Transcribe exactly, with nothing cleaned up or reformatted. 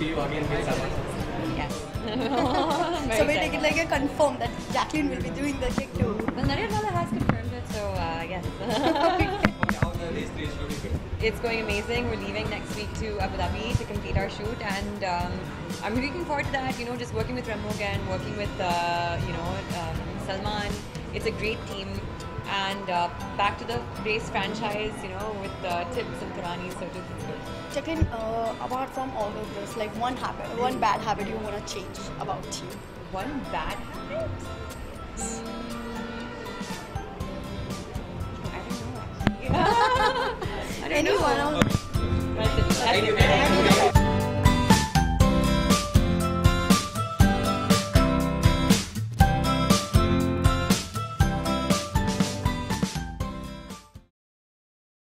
see you again with Salman? Yes. So we take it like a confirm that Jacqueline will be doing the gig too. Well, Nariyalala has confirmed it, so uh, yes. How the race is looking good? It's going amazing. We're leaving next week to Abu Dhabi to complete our shoot, and um, I'm looking forward to that. You know, just working with Remo again, working with uh, you know um, Salman. It's a great team. And uh, back to the race franchise, you know, with uh, tips and Qurani, so it's good. Jacqueline, uh, apart from all of this, like one habit, one bad habit you want to change about you? One bad habit? Mm. I don't know. I don't Anyone know. Else? That's it. That's it.